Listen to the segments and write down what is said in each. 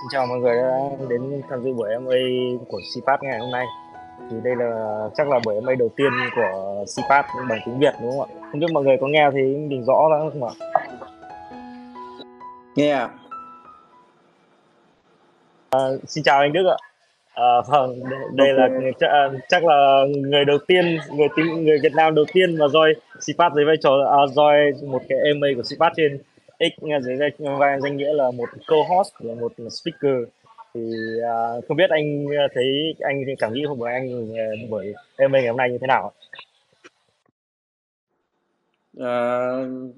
Xin chào mọi người đã đến tham dự buổi MA của Seapad ngày hôm nay. Thì đây là chắc là buổi MA đầu tiên của Seapad bằng tiếng Việt đúng không ạ? Không biết mọi người có nghe thì mình rõ lắm không ạ? Nghe ạ. Xin chào anh Đức ạ. Vâng, đây là chắc là người đầu tiên, người Việt Nam đầu tiên mà join Seapad dưới vai trò join một cái MA của Seapad trên X dưới danh nghĩa là một co-host và một speaker. Thì không biết anh thấy anh cảm nghĩ hôm bữa anh buổi MA ngày hôm nay như thế nào?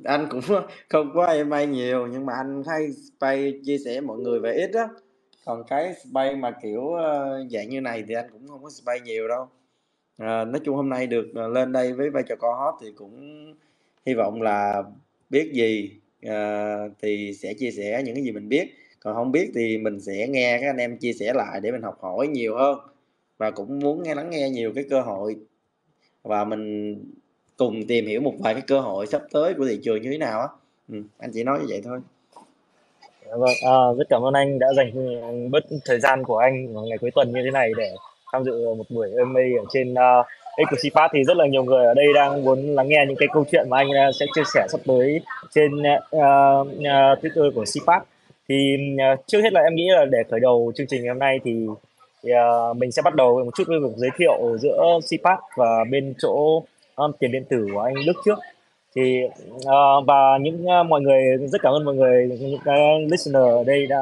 Anh cũng không có MA nhiều nhưng mà anh thấy space chia sẻ mọi người về ít á. Còn cái space mà kiểu dạng như này thì anh cũng không có space nhiều đâu. Nói chung hôm nay được lên đây với vai trò co-host thì cũng hy vọng là biết gì thì sẽ chia sẻ những cái gì mình biết, còn không biết thì mình sẽ nghe các anh em chia sẻ lại để mình học hỏi nhiều hơn, và cũng muốn lắng nghe nhiều cái cơ hội và mình cùng tìm hiểu một vài cái cơ hội sắp tới của thị trường như thế nào á. Anh chỉ nói như vậy thôi. Vâng, rất cảm ơn anh đã dành bớt thời gian của anh vào ngày cuối tuần như thế này để tham dự một buổi MA ở trên Seapad. Thì rất là nhiều người ở đây đang muốn lắng nghe những cái câu chuyện mà anh sẽ chia sẻ sắp tới trên Twitter của Seapad. Thì trước hết là em nghĩ là để khởi đầu chương trình ngày hôm nay thì mình sẽ bắt đầu một chút với việc giới thiệu giữa Seapad và bên chỗ tiền điện tử của anh Đức trước. Thì và những mọi người, rất cảm ơn mọi người, những listener ở đây đã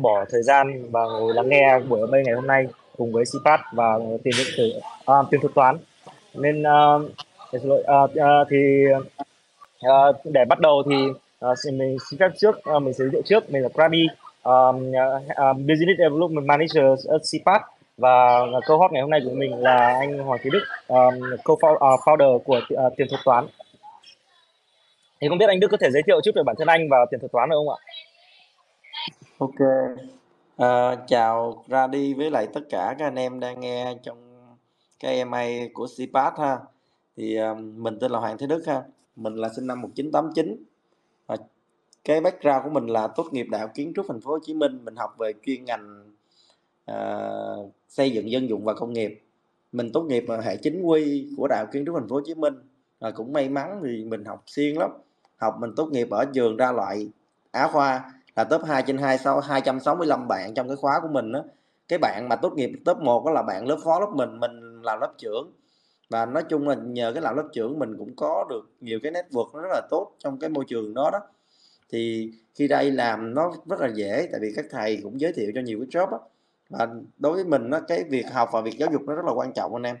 bỏ thời gian và ngồi lắng nghe buổi MA ngày hôm nay cùng với Seapad và tiền điện tử tiền thuật toán. Nên để bắt đầu thì mình xin phép trước, mình giới thiệu trước, mình là Craby, Business Development Manager ở Seapad, và co-host ngày hôm nay của mình là anh Hoàng Kiệt Đức, co-founder của tiền thuật toán. Thì không biết anh Đức có thể giới thiệu trước về bản thân anh và tiền thuật toán được không ạ? Ok. Chào Craby với lại tất cả các anh em đang nghe trong cái MA của Seapad ha. Thì mình tên là Hoàng Thế Đức ha. Mình là sinh năm 1989. Cái background của mình là tốt nghiệp Đại học Kiến trúc Thành phố Hồ Chí Minh. Mình học về chuyên ngành xây dựng dân dụng và công nghiệp. Mình tốt nghiệp hệ chính quy của Đại học Kiến trúc Thành phố Hồ Chí Minh. Cũng may mắn thì mình học siêng lắm. Mình tốt nghiệp ở trường ra loại Á khoa là top 2 trên 265 bạn trong cái khóa của mình đó. Cái bạn mà tốt nghiệp top 1 đó là bạn lớp phó lớp mình làm lớp trưởng. Và nói chung là nhờ cái làm lớp trưởng mình cũng có được nhiều cái network nó rất là tốt trong cái môi trường đó đó. Thì khi đây làm nó rất là dễ, tại vì các thầy cũng giới thiệu cho nhiều cái job đó. Và đối với mình đó, cái việc học và việc giáo dục nó rất là quan trọng anh em.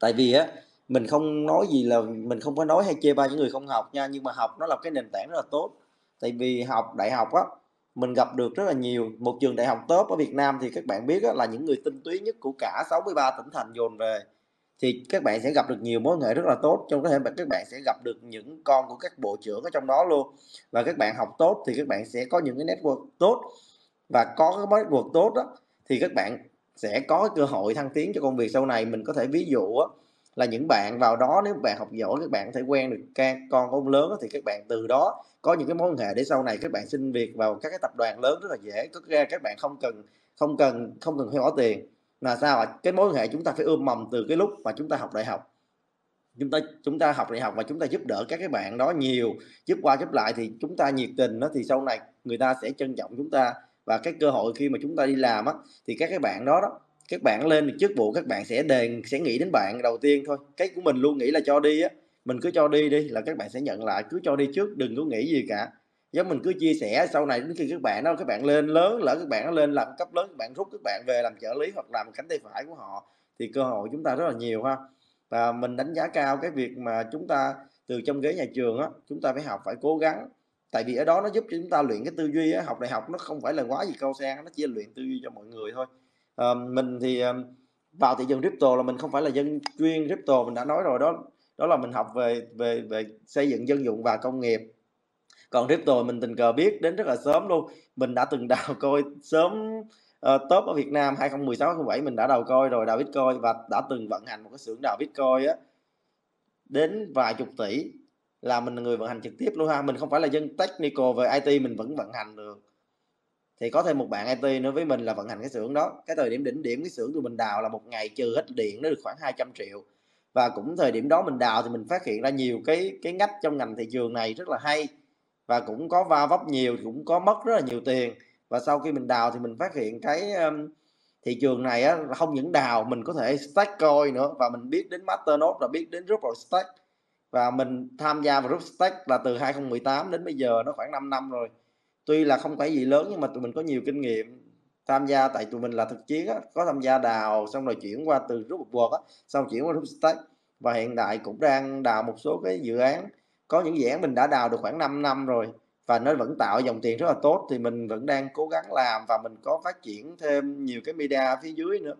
Tại vì á, mình không nói gì là mình không có nói hay chê ba những người không học nha, nhưng mà học nó là cái nền tảng rất là tốt. Tại vì học đại học á, mình gặp được rất là nhiều, một trường đại học top ở Việt Nam thì các bạn biết á, là những người tinh túy nhất của cả 63 tỉnh thành dồn về. Thì các bạn sẽ gặp được nhiều mối quan hệ rất là tốt, trong có thể các bạn sẽ gặp được những con của các bộ trưởng ở trong đó luôn. Và các bạn học tốt thì các bạn sẽ có những cái network tốt, và có cái network tốt á, thì các bạn sẽ có cơ hội thăng tiến cho công việc sau này. Mình có thể ví dụ á, là những bạn vào đó, nếu bạn học giỏi các bạn có thể quen được con của ông lớn thì các bạn từ đó có những cái mối quan hệ để sau này các bạn xin việc vào các cái tập đoàn lớn rất là dễ. Có ra các bạn không cần phải bỏ tiền là sao ạ? Cái mối quan hệ chúng ta phải ươm mầm từ cái lúc mà chúng ta học đại học. Chúng ta học đại học và chúng ta giúp đỡ các bạn đó nhiều, giúp qua giúp lại thì chúng ta nhiệt tình đó, thì sau này người ta sẽ trân trọng chúng ta. Và cái cơ hội khi mà chúng ta đi làm á, thì các bạn đó đó, các bạn lên được chức vụ các bạn sẽ nghĩ đến bạn đầu tiên thôi. Cái của mình luôn nghĩ là cho đi á, mình cứ cho đi đi là các bạn sẽ nhận lại, cứ cho đi trước, đừng có nghĩ gì cả. Giống mình cứ chia sẻ, sau này đến khi các bạn lên lớn, lỡ các bạn nó lên làm cấp lớn, các bạn rút các bạn về làm trợ lý hoặc làm cánh tay phải của họ thì cơ hội chúng ta rất là nhiều ha. Và mình đánh giá cao cái việc mà chúng ta từ trong ghế nhà trường á, chúng ta phải học, phải cố gắng. Tại vì ở đó nó giúp cho chúng ta luyện cái tư duy á. Học đại học nó không phải là quá gì cao sang, nó chỉ là luyện tư duy cho mọi người thôi. Mình thì vào thị trường crypto là mình không phải là dân chuyên crypto, mình đã nói rồi đó, đó là mình học về xây dựng dân dụng và công nghiệp. Còn crypto mình tình cờ biết đến rất là sớm luôn. Mình đã từng đào coi sớm top ở Việt Nam 2016-2017 mình đã đào coi rồi, đào Bitcoin, và đã từng vận hành một cái xưởng đào Bitcoin á, đến vài chục tỷ, là mình là người vận hành trực tiếp luôn ha. Mình không phải là dân technical về IT, mình vẫn vận hành được. thì có thêm một bạn IT nữa với mình là vận hành cái xưởng đó. Cái thời điểm đỉnh điểm cái xưởng tụi mình đào là một ngày trừ hết điện nó được khoảng 200 triệu. Và cũng thời điểm đó mình đào thì mình phát hiện ra nhiều cái ngách trong ngành thị trường này rất là hay, và cũng có va vấp nhiều, cũng có mất rất là nhiều tiền. Và sau khi mình đào thì mình phát hiện cái thị trường này á, không những đào mình có thể stack coin nữa, và mình biết đến Masternode là biết đến group stack, và mình tham gia vào group stack là từ 2018 đến bây giờ nó khoảng 5 năm rồi. Tuy là không phải gì lớn nhưng mà tụi mình có nhiều kinh nghiệm tham gia, tại tụi mình là thực chiến á, có tham gia đào xong rồi chuyển qua từ group work á, xong chuyển qua group stack, và hiện tại cũng đang đào một số cái dự án. Có những dự án mình đã đào được khoảng 5 năm rồi và nó vẫn tạo dòng tiền rất là tốt, thì mình vẫn đang cố gắng làm và mình có phát triển thêm nhiều cái media phía dưới nữa.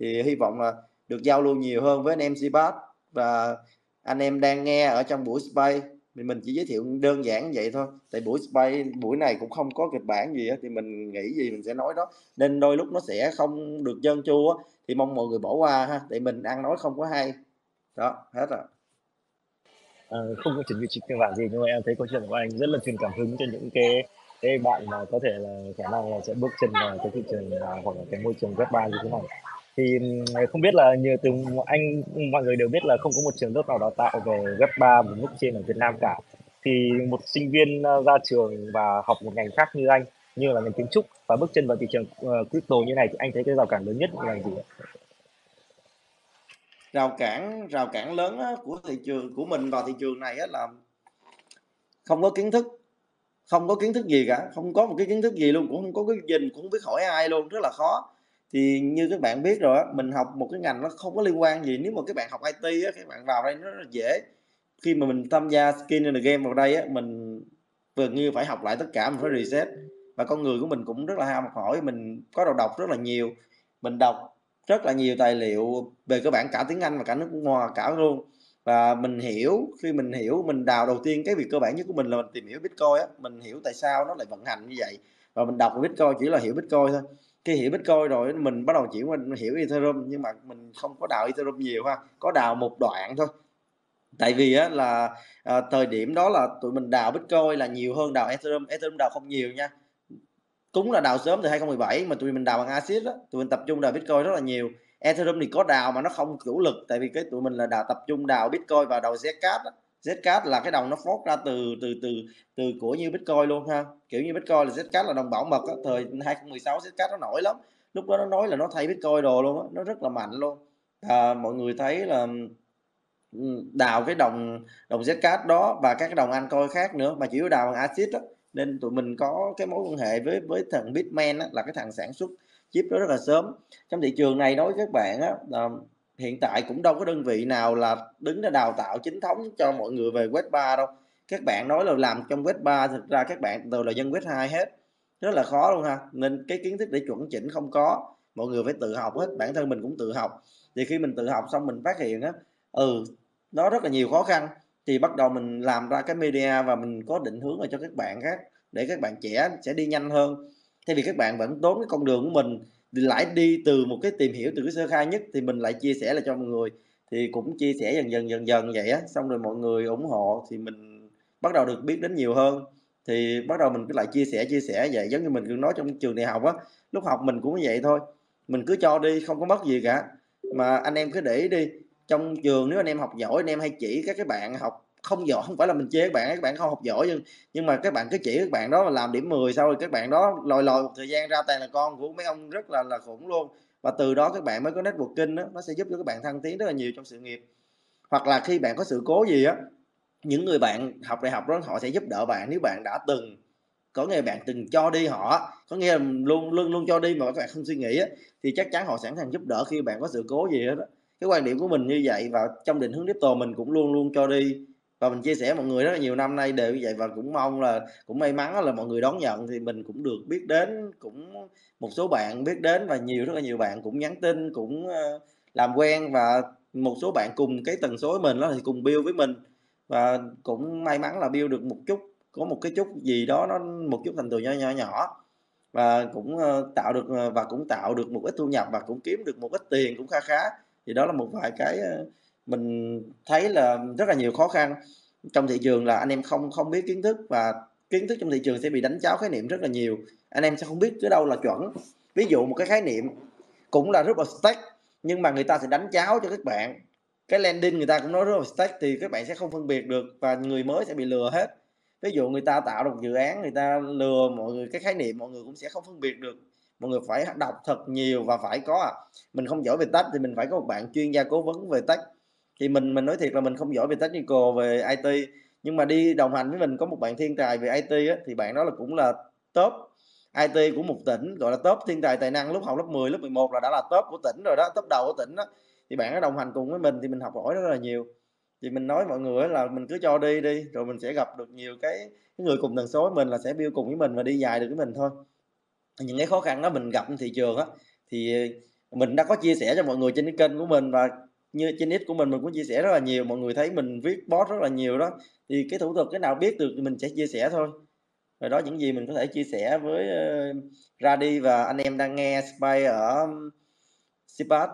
Thì hy vọng là được giao lưu nhiều hơn với anh em Seapad và anh em đang nghe ở trong buổi space. Thì mình chỉ giới thiệu đơn giản vậy thôi, tại buổi space buổi này cũng không có kịch bản gì á, thì mình nghĩ gì mình sẽ nói đó, nên đôi lúc nó sẽ không được trơn tru á, thì mong mọi người bỏ qua ha, tại mình ăn nói không có hay đó. Hết rồi. Không có chuẩn bị kịch bản gì, nhưng mà em thấy câu chuyện của anh rất là truyền cảm hứng cho những cái bạn mà có thể là khả năng là sẽ bước chân vào cái thị trường hoặc là cái môi trường Web3 như thế này. Thì không biết là như từ anh, mọi người đều biết là không có một trường lớp nào đào tạo về Web3 một mức trên ở Việt Nam cả. Thì một sinh viên ra trường và học một ngành khác như anh, như là ngành kiến trúc, và bước chân vào thị trường crypto như này, thì anh thấy cái rào cản lớn nhất là gì ạ? Rào cản lớn của thị trường của mình vào thị trường này là không có kiến thức, không có kiến thức gì cả, không có một cái kiến thức gì luôn, cũng không có cái gì, cũng không biết hỏi ai luôn, rất là khó. Thì như các bạn biết rồi, mình học một cái ngành nó không có liên quan gì. Nếu mà các bạn học IT á, các bạn vào đây nó rất là dễ. Khi mà mình tham gia skin in the game vào đây á, mình vừa như phải học lại tất cả, mình phải reset. Và con người của mình cũng rất là ham học hỏi, mình có đầu đọc rất là nhiều, mình đọc rất là nhiều tài liệu về các bạn cả tiếng Anh và cả nước ngoài cả luôn. Và mình hiểu, khi mình hiểu mình đào, đầu tiên cái việc cơ bản nhất của mình là mình tìm hiểu Bitcoin á, mình hiểu tại sao nó lại vận hành như vậy. Và mình đọc Bitcoin chỉ là hiểu Bitcoin thôi. Khi hiểu Bitcoin rồi mình bắt đầu chuyển qua hiểu Ethereum, nhưng mà mình không có đào Ethereum nhiều ha, có đào một đoạn thôi. Tại vì á, là thời điểm đó là tụi mình đào Bitcoin là nhiều hơn đào Ethereum. Ethereum đào không nhiều nha, cũng là đào sớm từ 2017 mà tụi mình đào bằng ASIC đó, tụi mình tập trung đào Bitcoin rất là nhiều. Ethereum thì có đào mà nó không chủ lực, tại vì cái tụi mình là đào tập trung đào Bitcoin và đào Zcash đó. Zcash là cái đồng nó phốt ra từ của như Bitcoin luôn ha, kiểu như Bitcoin là Zcash là đồng bảo mật đó. Thời 2016 Zcash nó nổi lắm, lúc đó nó nói là nó thay Bitcoin đồ luôn đó. Nó rất là mạnh luôn. Mọi người thấy là đào cái đồng Zcash đó và các cái đồng altcoin khác nữa mà chỉ có đào bằng ASIC đó. Nên tụi mình có cái mối quan hệ với thằng Bitman á, là cái thằng sản xuất chip đó rất là sớm. Trong thị trường này đối với các bạn á, hiện tại cũng đâu có đơn vị nào là đứng ra đào tạo chính thống cho mọi người về Web3 đâu. Các bạn nói là làm trong Web3, thực ra các bạn đều là dân Web2 hết, rất là khó luôn ha. Nên cái kiến thức để chuẩn chỉnh không có, mọi người phải tự học hết, bản thân mình cũng tự học. Thì khi mình tự học xong mình phát hiện á, nó rất là nhiều khó khăn, thì bắt đầu mình làm ra cái media và mình có định hướng cho các bạn khác, để các bạn trẻ sẽ đi nhanh hơn. Thay vì các bạn vẫn tốn cái con đường của mình lại đi từ một cái tìm hiểu từ cái sơ khai nhất, thì mình lại chia sẻ lại cho mọi người. Thì cũng chia sẻ dần dần vậy á, xong rồi mọi người ủng hộ thì mình bắt đầu được biết đến nhiều hơn. Thì bắt đầu mình cứ lại chia sẻ vậy, giống như mình cứ nói trong trường đại học á, lúc học mình cũng vậy thôi, mình cứ cho đi không có mất gì cả. Mà anh em cứ để ý đi, trong trường nếu anh em học giỏi, anh em hay chỉ các bạn học không giỏi, không phải là mình chê các bạn không học giỏi, nhưng mà các bạn cứ chỉ các bạn đó là làm điểm 10, sau rồi các bạn đó lòi một thời gian ra toàn là con của mấy ông rất là khủng luôn. Và từ đó các bạn mới có networking đó, nó sẽ giúp cho các bạn thăng tiến rất là nhiều trong sự nghiệp. Hoặc là khi bạn có sự cố gì á, những người bạn học đại học đó họ sẽ giúp đỡ bạn, nếu bạn đã từng có nghĩa bạn từng cho đi họ, có nghĩa là luôn cho đi mà các bạn không suy nghĩ á, thì chắc chắn họ sẵn sàng giúp đỡ khi bạn có sự cố gì đó. Cái quan điểm của mình như vậy, và trong định hướng crypto mình cũng luôn cho đi, và mình chia sẻ mọi người rất là nhiều năm nay đều như vậy. Và cũng mong là cũng may mắn là mọi người đón nhận, thì mình cũng được biết đến, cũng một số bạn biết đến và rất là nhiều bạn cũng nhắn tin, cũng làm quen, và một số bạn cùng cái tần số với mình đó thì cùng build với mình, và cũng may mắn là build được một chút, có một cái chút gì đó, nó một chút thành tựu nhỏ và cũng tạo được một ít thu nhập, và cũng kiếm được một ít tiền cũng khá. Thì đó là một vài cái mình thấy là rất là nhiều khó khăn trong thị trường, là anh em không biết kiến thức và kiến thức trong thị trường sẽ bị đánh cháo khái niệm rất là nhiều, anh em sẽ không biết cái đâu là chuẩn. Ví dụ một cái khái niệm cũng là group of stake nhưng mà người ta sẽ đánh cháo cho các bạn, cái landing người ta cũng nói group of stake thì các bạn sẽ không phân biệt được và người mới sẽ bị lừa hết. Ví dụ người ta tạo được một dự án, người ta lừa mọi người cái khái niệm, mọi người cũng sẽ không phân biệt được. Mọi người phải đọc thật nhiều và phải có mình không giỏi về tech thì mình phải có một bạn chuyên gia cố vấn về tech. Thì mình nói thiệt là mình không giỏi về technical, về IT, nhưng mà đi đồng hành với mình có một bạn thiên tài về IT thì bạn đó là cũng là top IT của một tỉnh, gọi là top thiên tài tài năng lúc học lớp 10, lớp 11 là đã là top của tỉnh rồi đó, top đầu của tỉnh đó. Thì bạn đó đồng hành cùng với mình thì mình học hỏi rất là nhiều. Thì mình nói mọi người là mình cứ cho đi rồi mình sẽ gặp được nhiều cái người cùng tần số với mình, là sẽ build cùng với mình và đi dài được với mình thôi. Những cái khó khăn đó mình gặp trên thị trường thì mình đã có chia sẻ cho mọi người trên cái kênh của mình, và như trên ít của mình cũng chia sẻ rất là nhiều. Mọi người thấy mình viết post rất là nhiều đó, thì cái thủ thuật cái nào biết được thì mình sẽ chia sẻ thôi. Rồi đó, những gì mình có thể chia sẻ với ra đi và anh em đang nghe Spy ở Seapad.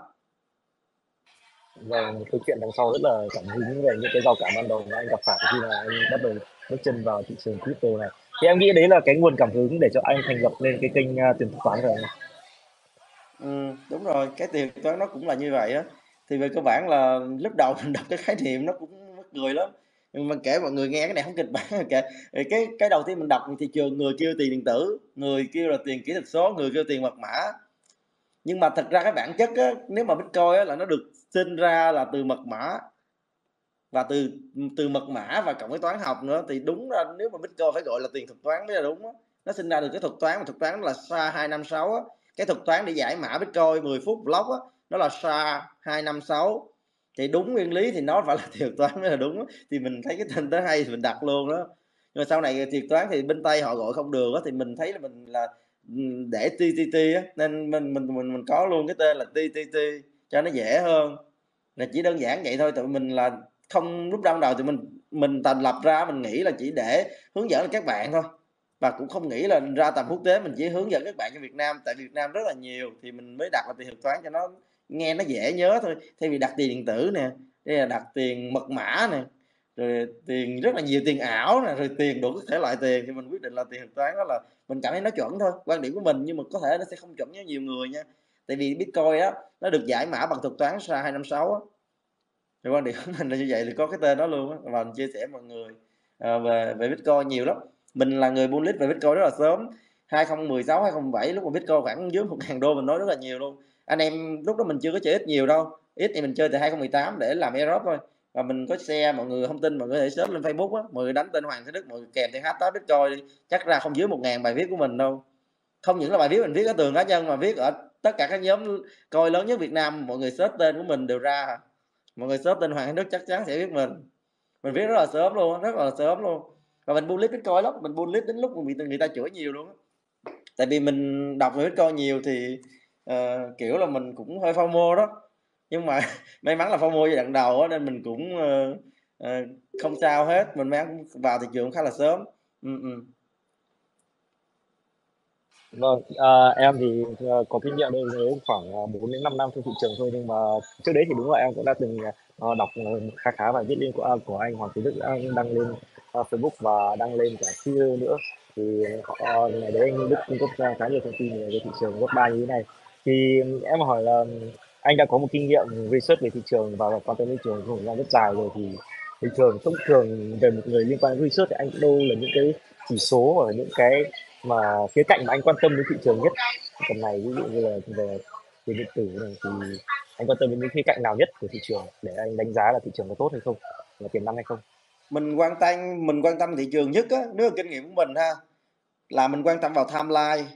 Và câu chuyện đằng sau rất là cảm hứng về những cái rào cản ban đầu mà anh gặp phải khi mà anh bắt đầu bước chân vào thị trường crypto này, thì em nghĩ đấy là cái nguồn cảm hứng để cho anh thành lập lên cái kênh Tiền Thuật Toán rồi. Đúng rồi, cái Tiền Thuật Toán nó cũng là như vậy á. Thì về cơ bản là lúc đầu mình đọc cái khái niệm nó cũng mắc cười lắm, mà kể mọi người nghe cái này không kịch bản. Cái đầu tiên mình đọc thị trường, người kêu tiền điện tử, người kêu là tiền kỹ thuật số, người kêu tiền mật mã. Nhưng mà thật ra cái bản chất á, nếu mà Bitcoin á, là nó được sinh ra là từ mật mã, và từ mật mã và cộng với toán học nữa, thì đúng ra nếu mà Bitcoin phải gọi là tiền thuật toán mới là đúng á. Nó sinh ra được cái thuật toán, mà thuật toán là SHA-256 á. Cái thuật toán để giải mã Bitcoin 10 phút block á, nó là SHA-256. Thì đúng nguyên lý thì nó phải là tiền toán mới là đúng á. Thì mình thấy cái tên tới hay thì mình đặt luôn đó. Nhưng mà sau này tiền toán thì bên Tây họ gọi không được á, thì mình thấy là mình là để TTT á, nên mình có luôn cái tên là TTT cho nó dễ hơn. Là chỉ đơn giản vậy thôi, tụi mình là không, lúc ban đầu thì mình thành lập ra mình nghĩ là chỉ để hướng dẫn các bạn thôi, và cũng không nghĩ là ra tầm quốc tế, mình chỉ hướng dẫn các bạn cho Việt Nam, tại Việt Nam rất là nhiều, thì mình mới đặt là tiền thuật toán cho nó nghe nó dễ nhớ thôi. Thay vì đặt tiền điện tử nè, đây là đặt tiền mật mã nè, rồi tiền rất là nhiều, tiền ảo nè, rồi tiền đủ các thể loại tiền, thì mình quyết định là tiền thuật toán. Đó là mình cảm thấy nó chuẩn thôi, quan điểm của mình, nhưng mà có thể nó sẽ không chuẩn với nhiều người nha, tại vì Bitcoin á nó được giải mã bằng thuật toán SHA-256 á. Thì quan điểm của mình là như vậy, thì có cái tên đó luôn á, và mình chia sẻ mọi người về Bitcoin nhiều lắm. Mình là người bullish về Bitcoin rất là sớm, 2016 2017 lúc mà Bitcoin khoảng dưới 1.000 đô mình nói rất là nhiều luôn. Anh em lúc đó mình chưa có chơi ít nhiều đâu, ít thì mình chơi từ 2018 để làm airdrop thôi. Và mình có share mọi người thông tin, mọi người có thể search lên Facebook á, mọi người đánh tên Hoàng Thế Đức, mọi người kèm theo hashtag Bitcoin đi, chắc ra không dưới 1.000 bài viết của mình đâu. Không những là bài viết mình viết ở tường cá nhân mà viết ở tất cả các nhóm coi lớn nhất Việt Nam, mọi người search tên của mình đều ra. Mọi người search tên Hoàng Thế Đức chắc chắn sẽ biết mình viết rất là sớm luôn, rất là sớm luôn. Và mình bullish Bitcoin lắm, mình bullish đến lúc người ta chửi nhiều luôn á. Tại vì mình đọc về Bitcoin nhiều thì kiểu là mình cũng hơi FOMO đó. Nhưng mà may mắn là FOMO giai đoạn đầu đó, nên mình cũng không sao hết, mình mang vào thị trường khá là sớm. Vâng, em thì có kinh nghiệm đâu đấy khoảng 4 đến 5 năm trong thị trường thôi, nhưng mà trước đấy thì đúng là em cũng đã từng đọc khá bài viết liên của anh Hoàng Kiệt Đức đăng lên Facebook và đăng lên cả Twitter nữa, thì ngày đấy anh Đức cung cấp ra khá nhiều thông tin về thị trường Web3 như thế này. Thì em hỏi là anh đã có một kinh nghiệm research về thị trường và quan tâm thị trường của mình rất dài rồi, thì thị trường thông thường về một người liên quan đến research thì anh đâu là những cái chỉ số ở những cái mà khía cạnh mà anh quan tâm đến thị trường nhất tầm này, ví dụ như là về tiền điện tử này, thì anh quan tâm đến những khía cạnh nào nhất của thị trường để anh đánh giá là thị trường có tốt hay không, là tiềm năng hay không? Mình quan tâm thị trường nhất á, nếu là kinh nghiệm của mình ha, là mình quan tâm vào timeline.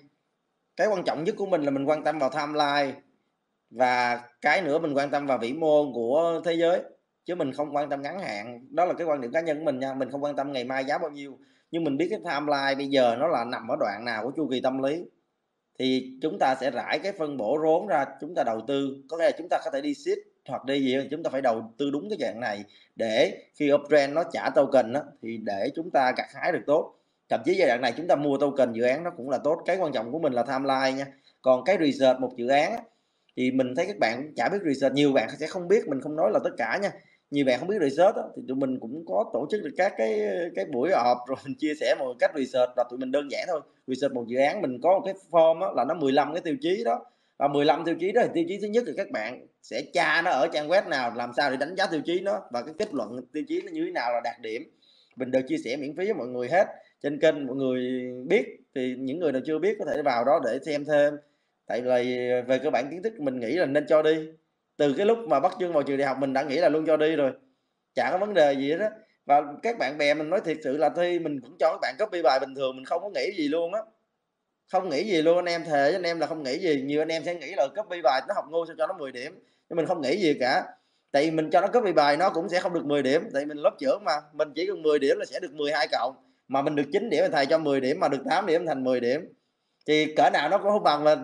Cái quan trọng nhất của mình là mình quan tâm vào timeline, và cái nữa mình quan tâm vào vĩ mô của thế giới, chứ mình không quan tâm ngắn hạn. Đó là cái quan điểm cá nhân của mình nha, mình không quan tâm ngày mai giá bao nhiêu, nhưng mình biết cái timeline bây giờ nó là nằm ở đoạn nào của chu kỳ tâm lý, thì chúng ta sẽ rải cái phân bổ vốn ra, chúng ta đầu tư. Có nghĩa là chúng ta có thể đi ship hoặc đi gì, chúng ta phải đầu tư đúng cái dạng này để khi uptrend nó trả token đó, thì để chúng ta gặt hái được tốt. Thậm chí giai đoạn này chúng ta mua token dự án nó cũng là tốt. Cái quan trọng của mình là timeline nha. Còn cái research một dự án thì mình thấy các bạn cũng chả biết research, nhiều bạn sẽ không biết, mình không nói là tất cả nha, nhiều bạn không biết research đó, thì tụi mình cũng có tổ chức được các cái buổi họp rồi mình chia sẻ một cách research, và tụi mình đơn giản thôi. Research một dự án mình có một cái form đó, là nó 15 cái tiêu chí đó, và 15 tiêu chí đó thì tiêu chí thứ nhất là các bạn sẽ tra nó ở trang web nào, làm sao để đánh giá tiêu chí nó và cái kết luận tiêu chí nó như thế nào là đạt điểm. Mình đều chia sẻ miễn phí với mọi người hết trên kênh, mọi người biết thì những người nào chưa biết có thể vào đó để xem thêm. Tại vì về cơ bản kiến thức mình nghĩ là nên cho đi. Từ cái lúc mà bắt chân vào trường đại học mình đã nghĩ là luôn cho đi rồi, chả có vấn đề gì hết á. Và các bạn bè mình nói thiệt sự là thi mình cũng cho các bạn copy bài bình thường, mình không có nghĩ gì luôn á, không nghĩ gì luôn. Anh em thề với anh em là không nghĩ gì. Nhiều anh em sẽ nghĩ là copy bài nó học ngu sao cho nó 10 điểm, nhưng mình không nghĩ gì cả. Tại vì mình cho nó copy bài nó cũng sẽ không được 10 điểm, tại mình lớp trưởng mà, mình chỉ cần 10 điểm là sẽ được 12+, mà mình được 9 điểm thầy cho 10 điểm, mà được 8 điểm thành 10 điểm thì cỡ nào nó cũng không bằng mình.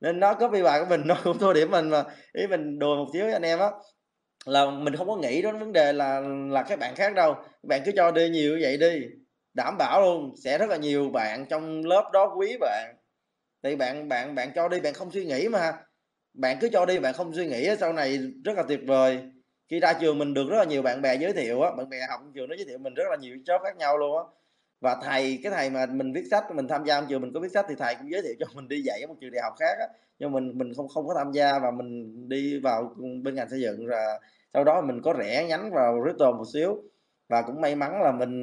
Nên nó copy bài của mình nó cũng thua điểm mình, mà ý mình đùa một xíu với anh em á, là mình không có nghĩ đến vấn đề là các bạn khác đâu. Các bạn cứ cho đi nhiều như vậy đi, đảm bảo luôn sẽ rất là nhiều bạn trong lớp đó quý bạn. Thì bạn cho đi, bạn không suy nghĩ mà, bạn cứ cho đi bạn không suy nghĩ, sau này rất là tuyệt vời. Khi ra trường mình được rất là nhiều bạn bè giới thiệu á, bạn bè học trường nó giới thiệu mình rất là nhiều job khác nhau luôn á. Và cái thầy mà mình viết sách, mình tham gia trường mình có viết sách thì thầy cũng giới thiệu cho mình đi dạy ở một trường đại học khác á, nhưng mình không có tham gia, và mình đi vào bên ngành xây dựng, rồi sau đó mình có rẽ nhánh vào crypto một xíu. Và cũng may mắn là mình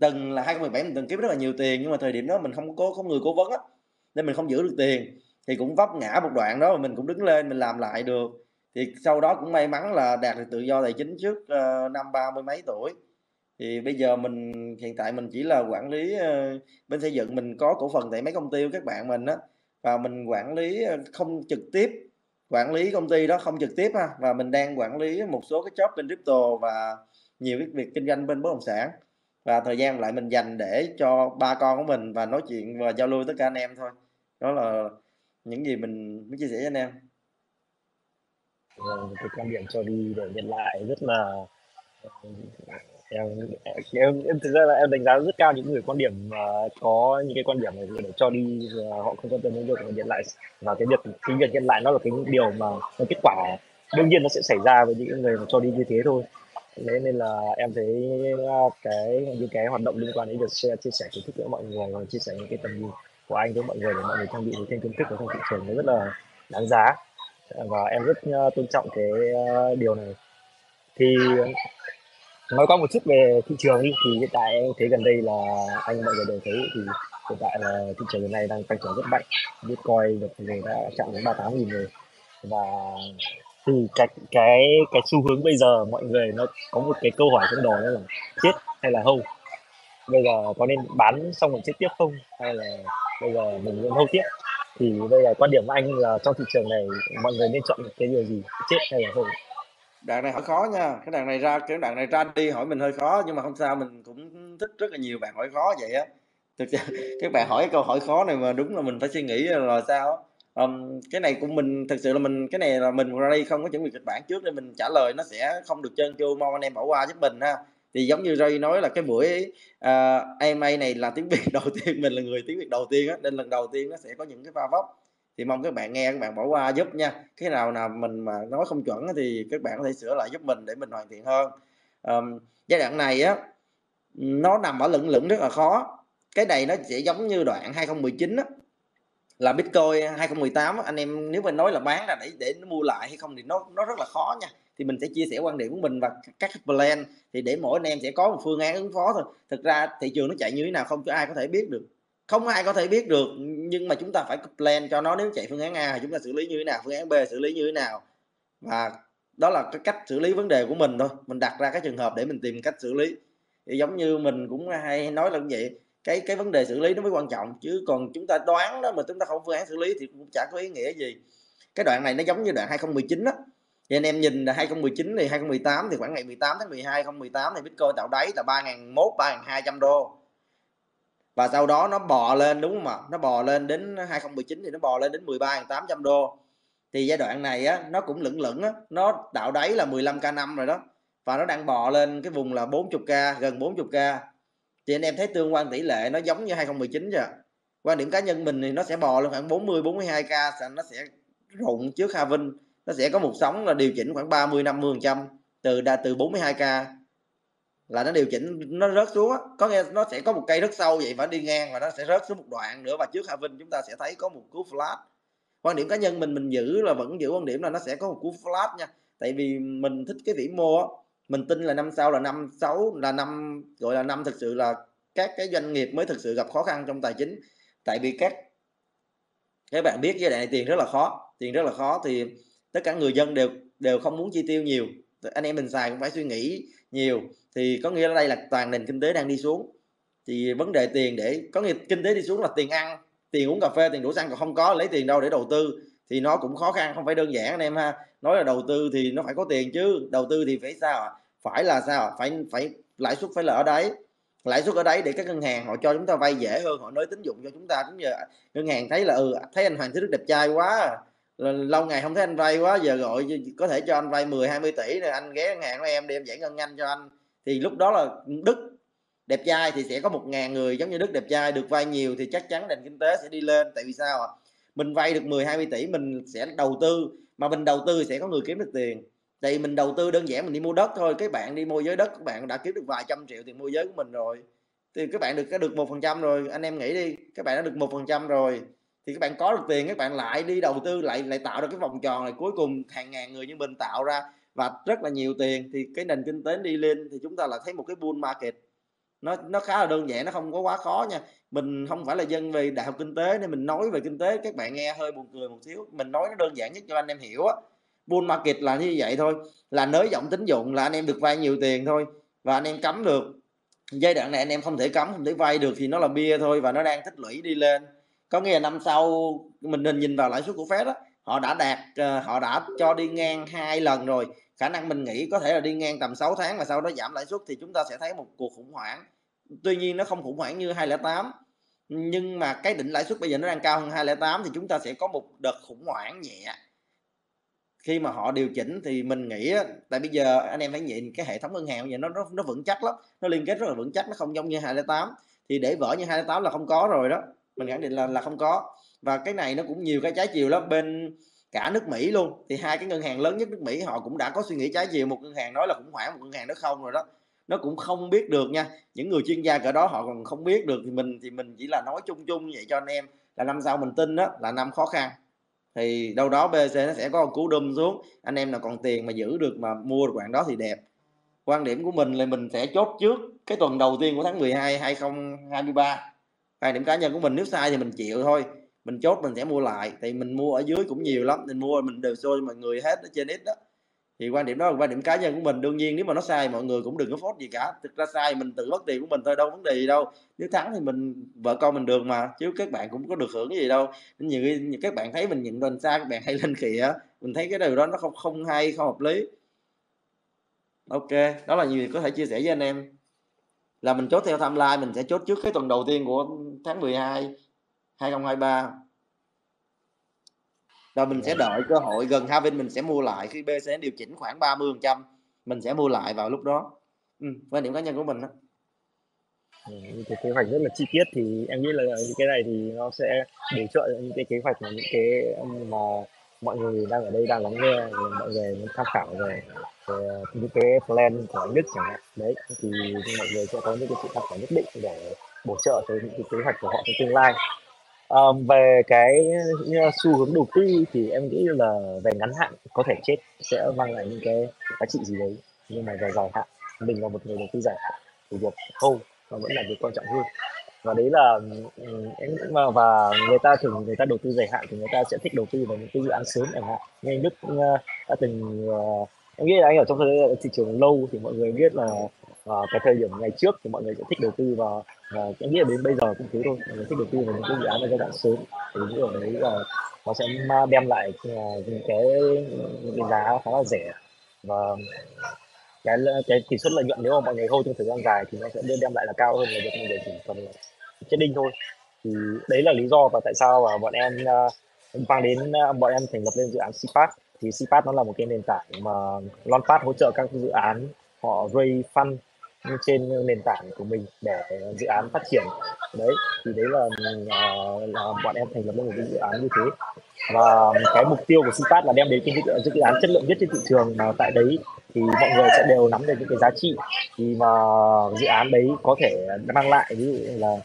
từng là 2017 mình từng kiếm rất là nhiều tiền, nhưng mà thời điểm đó mình không có người cố vấn á, nên mình không giữ được tiền, thì cũng vấp ngã một đoạn đó, mà mình cũng đứng lên mình làm lại được. Thì sau đó cũng may mắn là đạt được tự do tài chính trước năm 30 mấy tuổi. Thì bây giờ mình hiện tại mình chỉ là quản lý bên xây dựng, mình có cổ phần tại mấy công ty của các bạn mình á, và mình quản lý không trực tiếp, quản lý công ty đó không trực tiếp ha, và mình đang quản lý một số cái job bên crypto và nhiều cái việc kinh doanh bên bất động sản. Và thời gian lại mình dành để cho ba con của mình và nói chuyện và giao lưu tất cả anh em thôi. Đó là những gì mình muốn chia sẻ với anh em. Cái quan điểm cho đi để nhận lại rất là em thực ra là em đánh giá rất cao những người quan điểm có những cái quan điểm này để cho đi, họ không quan tâm đến việc nhận lại, và cái việc nhận lại nó là cái điều mà cái kết quả đương nhiên nó sẽ xảy ra với những người mà cho đi như thế thôi. Thế nên là em thấy những cái hoạt động liên quan đến việc chia sẻ kiến thức với mọi người, và chia sẻ những cái tầm nhìn của anh với mọi người để mọi người trang bị thêm kiến thức trong thị trường nó rất là đáng giá, và em rất tôn trọng cái điều này. Thì nói qua một chút về thị trường đi, thì hiện tại em thấy gần đây là mọi người đều thấy thì hiện tại là thị trường hiện nay đang tăng trưởng rất mạnh. Bitcoin người đã chạm đến 38.000 rồi, và thì cái xu hướng bây giờ mọi người nó có một cái câu hỏi trong đầu đó là chết hay là hold. Bây giờ có nên bán xong rồi chết tiếp không, hay là bây giờ mình nên hold tiếp? Thì đây là quan điểm của anh, là trong thị trường này mọi người nên chọn cái điều gì, chết hay là hold? Đoạn này hỏi khó nha, cái đoạn này ra đi hỏi mình hơi khó, nhưng mà không sao, mình cũng thích rất là nhiều bạn hỏi khó vậy á. Thực ra các bạn hỏi câu hỏi khó này mà đúng là mình phải suy nghĩ là sao. Cái này của mình thực sự là mình ra đây không có chuẩn bị kịch bản trước nên mình trả lời nó sẽ không được trơn tru, mong anh em bỏ qua giúp mình ha. Thì giống như Ray nói là cái buổi AMA này là tiếng Việt đầu tiên, mình là người tiếng Việt đầu tiên á, nên lần đầu tiên nó sẽ có những cái va vấp, thì mong các bạn nghe, các bạn bỏ qua giúp nha. Cái nào mình mà nói không chuẩn thì các bạn có thể sửa lại giúp mình để mình hoàn thiện hơn. Giai đoạn này á, nó nằm ở lửng rất là khó. Cái này nó sẽ giống như đoạn 2019 á, là Bitcoin 2018 á, anh em nếu mình nói là bán ra để nó mua lại hay không thì nó rất là khó nha. Thì mình sẽ chia sẻ quan điểm của mình và các plan, thì để mỗi anh em sẽ có một phương án ứng phó thôi. Thực ra thị trường nó chạy như thế nào không ai có thể biết được, nhưng mà chúng ta phải plan cho nó. Nếu chạy phương án A thì chúng ta xử lý như thế nào, phương án B xử lý như thế nào, và đó là cái cách xử lý vấn đề của mình thôi. Mình đặt ra cái trường hợp để mình tìm cách xử lý. Thì giống như mình cũng hay nói là như vậy, cái vấn đề xử lý nó mới quan trọng, chứ còn chúng ta đoán đó mà chúng ta không phương án xử lý thì cũng chả có ý nghĩa gì. Cái đoạn này nó giống như đoạn 2019 đó. Thì anh em nhìn là 2019 thì 2018 thì khoảng ngày 18 tháng 12 2018 thì Bitcoin tạo đáy là 3.200 đô. Và sau đó nó bò lên, đúng không ạ? Nó bò lên đến 2019 thì nó bò lên đến 13.800 đô. Thì giai đoạn này á, nó cũng lửng á, nó tạo đáy là 15k năm rồi đó. Và nó đang bò lên cái vùng là 40k, gần 40k. Thì anh em thấy tương quan tỷ lệ nó giống như 2019 rồi. Quan điểm cá nhân mình thì nó sẽ bò lên khoảng 40-42k, nó sẽ rụng trước halving. nó sẽ có một sóng là điều chỉnh khoảng 30-50% từ 42k là nó điều chỉnh, nó rớt xuống á. Có nghĩa nó sẽ có một cây rất sâu vậy phải đi ngang và nó sẽ rớt xuống một đoạn nữa, và trước halving chúng ta sẽ thấy có một cú flash. Quan điểm cá nhân mình giữ là vẫn giữ quan điểm là nó sẽ có một cú flash nha, tại vì mình thích cái vĩ mô á. Mình tin là năm sau là năm sáu, là năm gọi là năm thực sự là các cái doanh nghiệp mới thực sự gặp khó khăn trong tài chính, tại vì các bạn biết giai đoạn này tiền rất là khó, thì tất cả người dân đều không muốn chi tiêu nhiều, anh em mình xài cũng phải suy nghĩ nhiều, thì có nghĩa là đây là toàn nền kinh tế đang đi xuống, thì vấn đề tiền để có nghĩa kinh tế đi xuống là tiền ăn, tiền uống cà phê, tiền đủ xăng còn không có, lấy tiền đâu để đầu tư thì nó cũng khó khăn, không phải đơn giản anh em ha. Nói là đầu tư thì nó phải có tiền chứ, đầu tư thì phải sao ạ? Phải là sao ạ? Phải lãi suất phải là ở đấy, lãi suất ở đấy để các ngân hàng họ cho chúng ta vay dễ hơn, họ nới tín dụng cho chúng ta. Cũng giờ ngân hàng thấy là thấy anh Hoàng Thế Đức đẹp trai quá, lâu ngày không thấy anh vay quá, giờ gọi có thể cho anh vay 10-20 tỷ này, anh ghé ngân hàng của em đi, em giải ngân nhanh cho anh. Thì lúc đó là Đức đẹp trai thì sẽ có 1.000 người giống như Đức đẹp trai được vay nhiều, thì chắc chắn nền kinh tế sẽ đi lên. Tại vì sao ạ? Mình vay được 10-20 tỷ mình sẽ đầu tư, mà mình đầu tư sẽ có người kiếm được tiền. Thì mình đầu tư đơn giản mình đi mua đất thôi, các bạn đi mua giới đất các bạn đã kiếm được vài trăm triệu tiền mua giới của mình rồi, thì các bạn được 1% rồi, anh em nghĩ đi, các bạn đã được 1% rồi thì các bạn có được tiền, các bạn lại đi đầu tư, lại tạo ra cái vòng tròn này, cuối cùng hàng ngàn người như mình tạo ra và rất là nhiều tiền, thì cái nền kinh tế đi lên. Thì chúng ta là thấy một cái bull market nó khá là đơn giản, nó không có quá khó nha. Mình không phải là dân về đại học kinh tế nên mình nói về kinh tế các bạn nghe hơi buồn cười một xíu, mình nói nó đơn giản nhất cho anh em hiểu á. Bull market là như vậy thôi, là nới rộng tín dụng, là anh em được vay nhiều tiền thôi, và anh em cấm được. Giai đoạn này anh em không thể cấm, không thể vay được thì nó là bia thôi, và nó đang tích lũy đi lên. Có nghĩa là năm sau mình nên nhìn vào lãi suất của Fed đó, họ đã cho đi ngang 2 lần rồi, khả năng mình nghĩ có thể là đi ngang tầm 6 tháng và sau đó giảm lãi suất, thì chúng ta sẽ thấy một cuộc khủng hoảng. Tuy nhiên nó không khủng hoảng như 208, nhưng mà cái định lãi suất bây giờ nó đang cao hơn 208, thì chúng ta sẽ có một đợt khủng hoảng nhẹ khi mà họ điều chỉnh. Thì mình nghĩ tại bây giờ anh em phải nhìn cái hệ thống ngân hàng vậy, nó vững chắc lắm, nó liên kết rất là vững chắc, nó không giống như 208. Thì để vỡ như 208 là không có rồi đó, mình khẳng định là không có. Và cái này nó cũng nhiều cái trái chiều lắm, bên cả nước Mỹ luôn, thì hai cái ngân hàng lớn nhất nước Mỹ họ cũng đã có suy nghĩ trái chiều, một ngân hàng nói là khủng hoảng, một ngân hàng nó không rồi đó, nó cũng không biết được nha. Những người chuyên gia cỡ đó họ còn không biết được, thì mình chỉ là nói chung chung vậy cho anh em, là năm sau mình tin đó là năm khó khăn, thì đâu đó BC nó sẽ có một cú đâm xuống. Anh em nào còn tiền mà giữ được mà mua được bạn đó thì đẹp. Quan điểm của mình là mình sẽ chốt trước cái tuần đầu tiên của tháng 12 2023. Quan điểm cá nhân của mình, nếu sai thì mình chịu thôi, mình chốt mình sẽ mua lại. Thì mình mua ở dưới cũng nhiều lắm, mình mua mình đều xôi mọi người hết ở trên ít đó. Thì quan điểm đó là quan điểm cá nhân của mình. Đương nhiên nếu mà nó sai mọi người cũng đừng có phốt gì cả, thực ra sai mình tự mất tiền của mình thôi, đâu vấn đề gì đâu. Nếu thắng thì mình vợ con mình được mà, chứ các bạn cũng có được hưởng gì đâu. Như các bạn thấy mình nhận đền xa các bạn hay lên khịa, mình thấy cái điều đó nó không hay, không hợp lý. Ok, đó là nhiều có thể chia sẻ với anh em, là mình chốt theo timeline, mình sẽ chốt trước cái tuần đầu tiên của tháng 12 2023. Rồi mình sẽ đợi cơ hội gần halving mình sẽ mua lại, khi BC điều chỉnh khoảng 30% mình sẽ mua lại vào lúc đó. Quan điểm cá nhân của mình đó. Cái kế hoạch rất là chi tiết, thì em nghĩ là những cái này thì nó sẽ bổ trợ những cái kế hoạch, những cái mà mọi người đang ở đây đang lắng nghe, mọi người tham khảo về những cái plan của Đức chẳng hạn đấy, thì mọi người sẽ có những cái sự tham khảo nhất định để bổ trợ cho những cái kế hoạch của họ trong tương lai. Về cái xu hướng đầu tư thì em nghĩ là về ngắn hạn có thể chết sẽ mang lại những cái giá trị gì đấy, nhưng mà về dài hạn, mình là một người đầu tư dài hạn thì việc hold nó vẫn là việc quan trọng hơn. Và đấy là và người ta đầu tư dài hạn thì người ta sẽ thích đầu tư vào những cái dự án sớm chẳng hạn. Như anh Đức đã từng em nghĩ là anh ở trong thị trường lâu thì mọi người biết là cái thời điểm ngày trước thì mọi người sẽ thích đầu tư vào, em nghĩ là đến bây giờ cũng thế thôi, mọi người thích đầu tư vào những cái dự án ở giai đoạn sớm, thì những cái đấy là nó sẽ đem lại những cái giá khá là rẻ, và cái tỷ suất lợi nhuận nếu mà mọi người hold trong thời gian dài thì nó sẽ đem lại là cao hơn là việc mình để chỉ cần chết đinh thôi. Thì đấy là lý do và tại sao mà bọn em mang đến bọn em thành lập lên dự án Seapad. Thì Seapad nó là một cái nền tảng mà launchpad hỗ trợ các dự án họ raise fund trên nền tảng của mình để dự án phát triển đấy, thì đấy là bọn em thành lập lên một cái dự án như thế. Và cái mục tiêu của Seapad là đem đến những dự án chất lượng nhất trên thị trường, mà tại đấy thì mọi người sẽ đều nắm được những cái giá trị thì mà dự án đấy có thể mang lại. Ví dụ là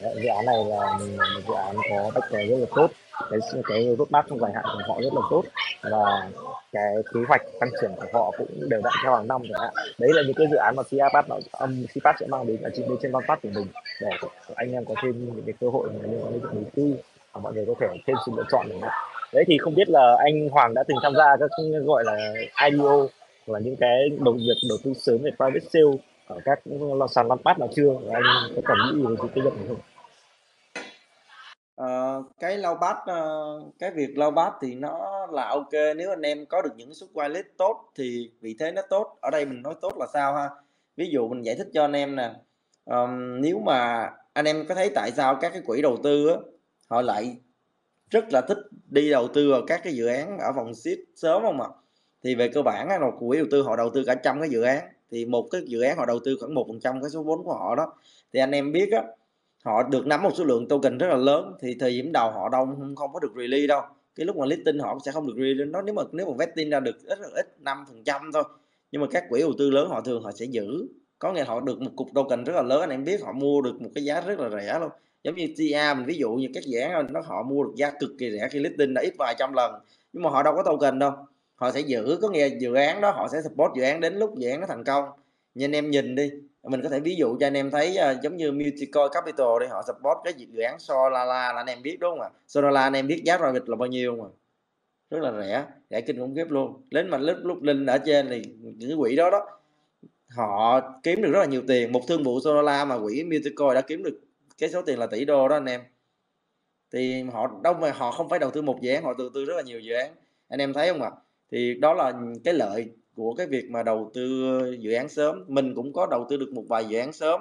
dự án này là một dự án có backend rất là tốt, cái roadmap trong dài hạn của họ rất là tốt, và cái kế hoạch tăng trưởng của họ cũng đều đặn theo hàng năm chẳng hạn. Đấy là những cái dự án mà Seapad sẽ mang đến ở trên VanPad của mình, để anh em có thêm những cái cơ hội liên quan đến đầu tư, mọi người có thể thêm sự lựa chọn này. Đấy thì không biết là anh Hoàng đã từng tham gia các gọi là IDO và những cái đầu tư sớm về private sale ở các sàn VanPad nào chưa, và anh có cảm nghĩ về cái việc này không? Cái việc lau bát thì nó là ok nếu anh em có được những suất wallet tốt, thì vì thế nó tốt. Ở đây mình nói tốt là sao ha, ví dụ mình giải thích cho anh em nè. Nếu mà anh em có thấy tại sao các cái quỹ đầu tư á, họ lại rất là thích đi đầu tư vào các cái dự án ở vòng seed sớm không ạ? Thì về cơ bản là quỹ đầu tư họ đầu tư cả trăm cái dự án, thì một cái dự án họ đầu tư khoảng 1% cái số vốn của họ đó, thì anh em biết á, họ được nắm một số lượng token rất là lớn, thì thời điểm đầu họ không có được release đâu. Cái lúc mà listing họ sẽ không được release, nó nếu mà vesting ra được ít 5% thôi. Nhưng mà các quỹ đầu tư lớn họ thường họ sẽ giữ, có nghĩa họ được một cục token rất là lớn, anh em biết họ mua được một cái giá rất là rẻ luôn. Giống như TA mình ví dụ như các dự án nó họ mua được giá cực kỳ rẻ khi listing đã ít vài trăm lần, nhưng mà họ đâu có token đâu, họ sẽ giữ, có nghĩa dự án đó họ sẽ support dự án đến lúc dự án nó thành công. Như anh em nhìn đi, mình có thể ví dụ cho anh em thấy giống như Multicoin Capital đi, họ support cái dự án Solana là anh em biết đúng không ạ? Solana anh em biết giá roi vịt là bao nhiêu mà rất là rẻ kinh khủng khiếp luôn. Đến mà lúc Linh ở trên thì những quỹ đó đó họ kiếm được rất là nhiều tiền. Một thương vụ Solana mà quỹ Multicoin đã kiếm được cái số tiền là tỷ đô đó anh em, thì họ đâu mà họ không phải đầu tư một dự án, họ đầu tư rất là nhiều dự án, anh em thấy không ạ? Thì đó là cái lợi của cái việc mà đầu tư dự án sớm. Mình cũng có đầu tư được một vài dự án sớm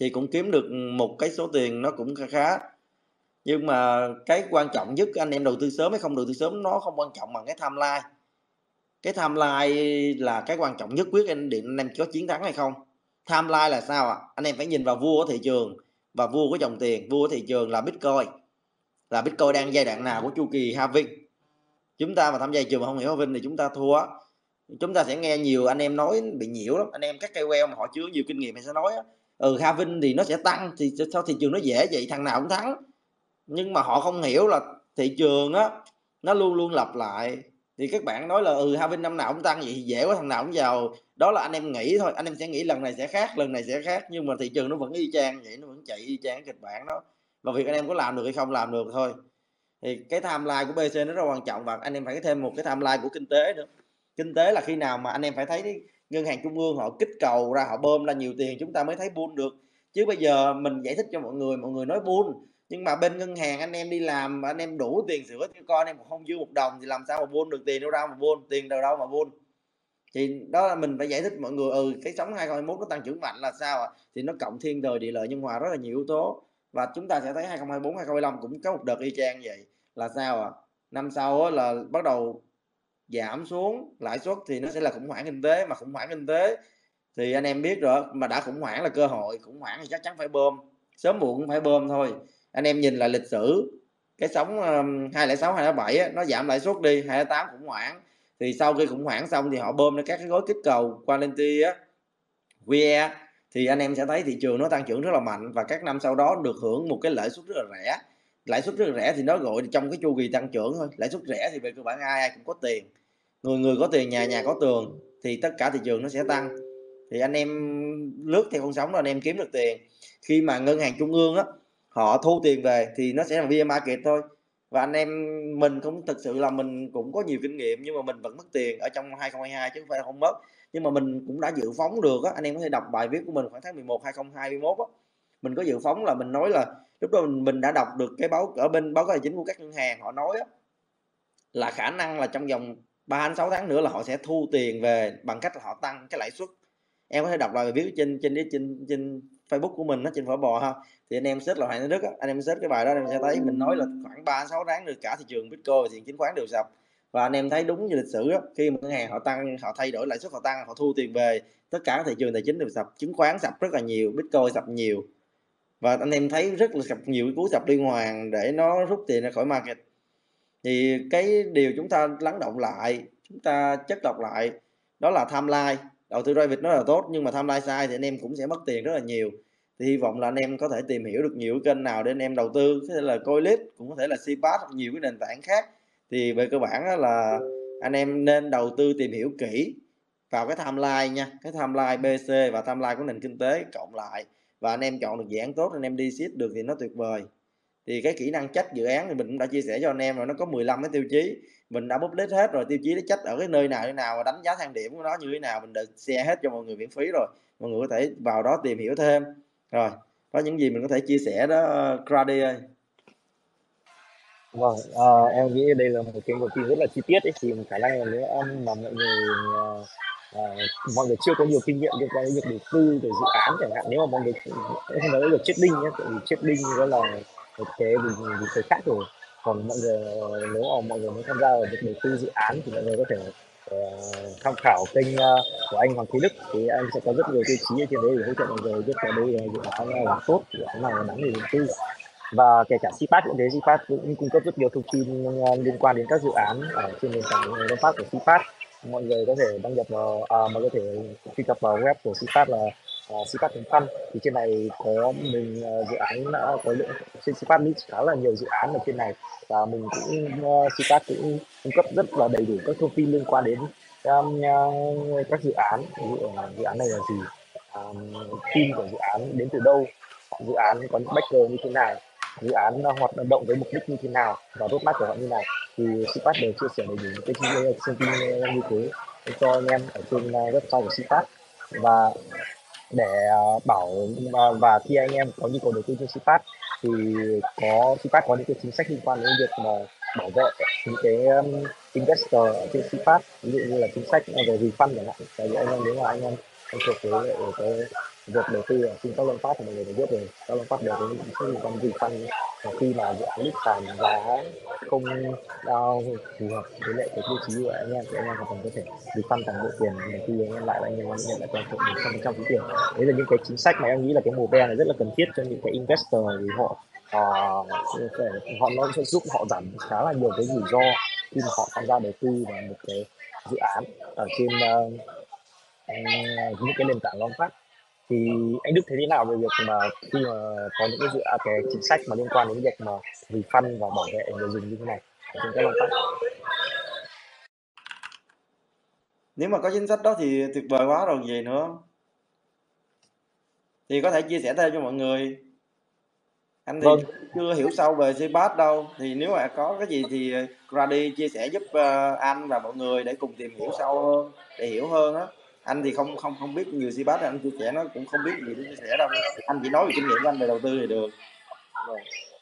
thì cũng kiếm được một cái số tiền nó cũng khá. Nhưng mà cái quan trọng nhất anh em đầu tư sớm hay không đầu tư sớm nó không quan trọng bằng cái timeline. Cái timeline là cái quan trọng nhất quyết định anh em có chiến thắng hay không. Timeline là sao ạ? Anh em phải nhìn vào vua của thị trường và vua của dòng tiền. Vua của thị trường là Bitcoin. Là Bitcoin đang giai đoạn nào của chu kỳ halving. Chúng ta mà tham gia thị trường mà không hiểu halving thì chúng ta thua. Chúng ta sẽ nghe nhiều anh em nói bị nhiễu lắm. Anh em các cây queo mà họ chưa nhiều kinh nghiệm thì sẽ nói halving thì nó sẽ tăng, thì sao thị trường nó dễ vậy, thằng nào cũng thắng. Nhưng mà họ không hiểu là thị trường á, nó luôn luôn lặp lại. Thì các bạn nói là halving năm nào cũng tăng vậy thì dễ quá, thằng nào cũng giàu. Đó là anh em nghĩ thôi, anh em sẽ nghĩ lần này sẽ khác, lần này sẽ khác. Nhưng mà thị trường nó vẫn y chang vậy, nó vẫn chạy y chang kịch bản đó. Và việc anh em có làm được hay không làm được thôi. Thì cái timeline của BC nó rất quan trọng. Và anh em phải thêm một cái timeline của kinh tế nữa. Kinh tế là khi nào mà anh em phải thấy ngân hàng trung ương họ kích cầu ra, họ bơm ra nhiều tiền chúng ta mới thấy bull được. Chứ bây giờ mình giải thích cho mọi người nói bull, nhưng mà bên ngân hàng anh em đi làm anh em đủ tiền sửa cho con, anh em không dư một đồng thì làm sao mà bull được, tiền đâu ra mà bull, tiền đâu đâu mà bull. Thì đó là mình phải giải thích mọi người cái sóng 2021 nó tăng trưởng mạnh là sao ạ? Thì nó cộng thiên thời địa lợi nhân hòa rất là nhiều yếu tố, và chúng ta sẽ thấy 2024 2025 cũng có một đợt y chang vậy là sao ạ? Năm sau là bắt đầu giảm xuống lãi suất thì nó sẽ là khủng hoảng kinh tế, mà khủng hoảng kinh tế thì anh em biết rồi, mà đã khủng hoảng là cơ hội, khủng hoảng thì chắc chắn phải bơm, sớm muộn cũng phải bơm thôi. Anh em nhìn lại lịch sử cái sóng 2006 2007 nó giảm lãi suất đi, 2008 khủng hoảng, thì sau khi khủng hoảng xong thì họ bơm ra các cái gói kích cầu quality á, VR, thì anh em sẽ thấy thị trường nó tăng trưởng rất là mạnh, và các năm sau đó được hưởng một cái lãi suất rất là rẻ. Lãi suất rất là rẻ thì nó gọi trong cái chu kỳ tăng trưởng thôi. Lãi suất rẻ thì về cơ bản ai cũng có tiền, người có tiền, nhà có tường, thì tất cả thị trường nó sẽ tăng. Thì anh em lướt theo con sóng là anh em kiếm được tiền. Khi mà ngân hàng trung ương á, họ thu tiền về thì nó sẽ là VN Market thôi. Và anh em mình cũng thực sự là mình cũng có nhiều kinh nghiệm, nhưng mà mình vẫn mất tiền ở trong 2022 chứ không phải là không mất. Nhưng mà mình cũng đã dự phóng được á, anh em có thể đọc bài viết của mình khoảng tháng 11 2021 á, mình có dự phóng là mình nói là lúc đó mình đã đọc được cái báo ở bên báo cáo tài chính của các ngân hàng, họ nói á, là khả năng là trong vòng 3-6 tháng nữa là họ sẽ thu tiền về bằng cách là họ tăng cái lãi suất. Em có thể đọc lại bài viết trên Facebook của mình, nó trên phở bò ha. Thì anh em search là Hoàng Thế Đức á, anh em search cái bài đó anh em sẽ thấy mình nói là khoảng 3-6 tháng nữa cả thị trường Bitcoin và thị trường chứng khoán đều sập. Và anh em thấy đúng như lịch sử á, khi mà ngân hàng họ tăng, họ thay đổi lãi suất, họ tăng, họ thu tiền về, tất cả các thị trường tài chính đều sập, chứng khoán sập rất là nhiều, Bitcoin sập nhiều. Và anh em thấy rất là sập nhiều, cái cú sập liên hoàn để nó rút tiền ra khỏi market. Thì cái điều chúng ta lắng động lại, chúng ta chất đọc lại, đó là timeline. Đầu tư private nó là tốt, nhưng mà timeline sai thì anh em cũng sẽ mất tiền rất là nhiều. Thì hy vọng là anh em có thể tìm hiểu được nhiều kênh nào để anh em đầu tư, có thể là Coilup, cũng có thể là Seapad, nhiều cái nền tảng khác. Thì về cơ bản là anh em nên đầu tư tìm hiểu kỹ vào cái timeline nha, cái timeline BC và timeline của nền kinh tế cộng lại, và anh em chọn được dự án tốt, anh em đi seed được thì nó tuyệt vời. Thì cái kỹ năng trách dự án thì mình cũng đã chia sẻ cho anh em rồi, nó có 15 cái tiêu chí, mình đã public hết rồi, tiêu chí nó trách ở cái nơi nào và đánh giá thang điểm của nó như thế nào, mình đã share hết cho mọi người miễn phí rồi, mọi người có thể vào đó tìm hiểu thêm. Rồi, có những gì mình có thể chia sẻ đó Craby ơi. Vâng, em nghĩ đây là một cái cuộc thi rất là chi tiết ấy, thì khả năng là nếu em mà mọi người chưa có nhiều kinh nghiệm liên quan đến việc đầu tư về dự án chẳng hạn, nếu mà mọi người không nói được trading nhé, tại vì trading đó là một cái việc khác rồi, còn mọi người nếu mà mọi người muốn tham gia vào việc đầu tư dự án thì mọi người có thể tham khảo kênh của anh Hoàng Kiệt Đức, thì anh sẽ có rất nhiều tiêu chí ở trên đấy để hỗ trợ mọi người biết là đây là dự án nào tốt, dự án nào đáng để đầu tư. Và kể cả Seapad cũng thế, Seapad cũng cung cấp rất nhiều thông tin liên quan đến các dự án ở trên nền tảng webpad của Seapad. Mọi người có thể đăng nhập vào, mọi người có thể truy cập vào web của Seapad là seapad.com. Thì trên này có mình dự án đã có lượng trên Seapad list khá là nhiều dự án ở trên này, và mình cũng Seapad cũng cung cấp rất là đầy đủ các thông tin liên quan đến các dự án, dự án này là gì, team của dự án đến từ đâu, dự án có những backer như thế nào, dự án hoạt động với mục đích như thế nào và roadmap của họ như nào, thì Seapad đều chia sẻ đầy đủ những cái thông tin như thế cho anh em ở trên website của Seapad. Và để bảo và khi anh em có nhu cầu đầu tư trên Seapad thì Seapad có những cái chính sách liên quan đến việc mà bảo vệ những cái investor ở trên Seapad, ví dụ như là chính sách về refund chẳng hạn. Tại vì anh em nếu mà anh em thuộc về cái việc đầu tư ở trên các lệnh phát thì mọi người đã biết rồi, các lệnh phát đều có những cái liên quan gì phân khi mà dự án lít sàn giá không phù hợp với lại cái tiêu chí của anh em thì anh em còn có thể bị phân toàn bộ tiền đầu tư anh em lại, và anh em vẫn nhận lại toàn bộ 100% số tiền. Đấy là những cái chính sách mà em nghĩ là cái mùa be này rất là cần thiết cho những cái investor, vì nó sẽ giúp họ giảm khá là nhiều cái rủi ro khi mà họ tham gia đầu tư vào một cái dự án ở trên những cái nền tảng long phát. Thì anh Đức thấy thế nào về việc mà khi mà có những cái dự án cái chính sách mà liên quan đến việc mà refund và bảo vệ người dùng như thế này trên các nền tảng? Nếu mà có chính sách đó thì tuyệt vời quá rồi, gì nữa thì có thể chia sẻ thêm cho mọi người. Anh thì chưa hiểu sâu về Seapad đâu, thì nếu mà có cái gì thì Craby chia sẻ giúp anh và mọi người để cùng tìm hiểu sâu hơn, để hiểu hơn á. Anh thì không biết nhiều Seapad, anh chia sẻ nó cũng không biết gì để chia sẻ đâu, anh chỉ nói về kinh nghiệm của anh về đầu tư thì được.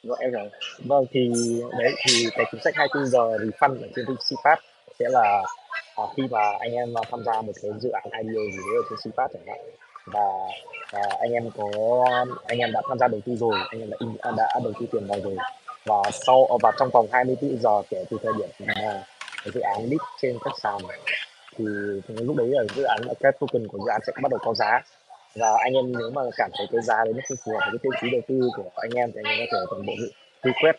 Vâng, em rồi. Vâng, thì đấy, thì cái chính sách 24 giờ refund ở trên Seapad sẽ là khi mà anh em tham gia một cái dự án IDO gì đấy ở trên Seapad chẳng hạn, và anh em đã tham gia đầu tư rồi, anh em đã đầu tư tiền vào rồi, và trong vòng 24 giờ kể từ thời điểm mà dự án list trên các sàn thì lúc đấy là dự án, các token của dự án sẽ bắt đầu có giá, và anh em nếu mà cảm thấy cái giá đấy nó không phù hợp với cái tiêu chí đầu tư của anh em thì anh em có thể toàn bộ request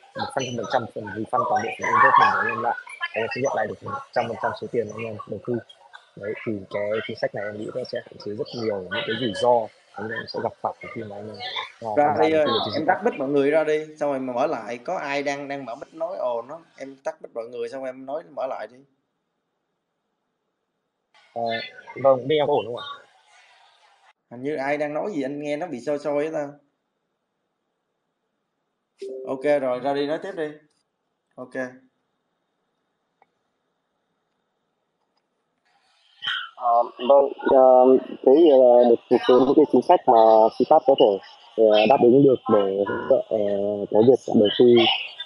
100% phần refund toàn bộ của investment của anh em lại, anh em sẽ nhận lại được 100% số tiền anh em đầu tư. Đấy, thì cái chính sách này em nghĩ nó sẽ hạn chế rất nhiều những cái rủi ro anh em sẽ gặp phải khi mà anh em ra đây ơi, em tắt mic mọi người ra đi, xong rồi mà mở lại, có ai đang mở mic nói ồn đó, em tắt mic mọi người xong em nói mở lại đi. Vâng, bên em có ổn không ạ? Hình như ai đang nói gì anh nghe nó bị soi soi á ta. Ok rồi, ra đi nói tiếp đi. Ok. Vâng, thế thì là được những cái chính sách mà Seapad có thể đáp ứng được để hỗ trợ cái việc đầu tư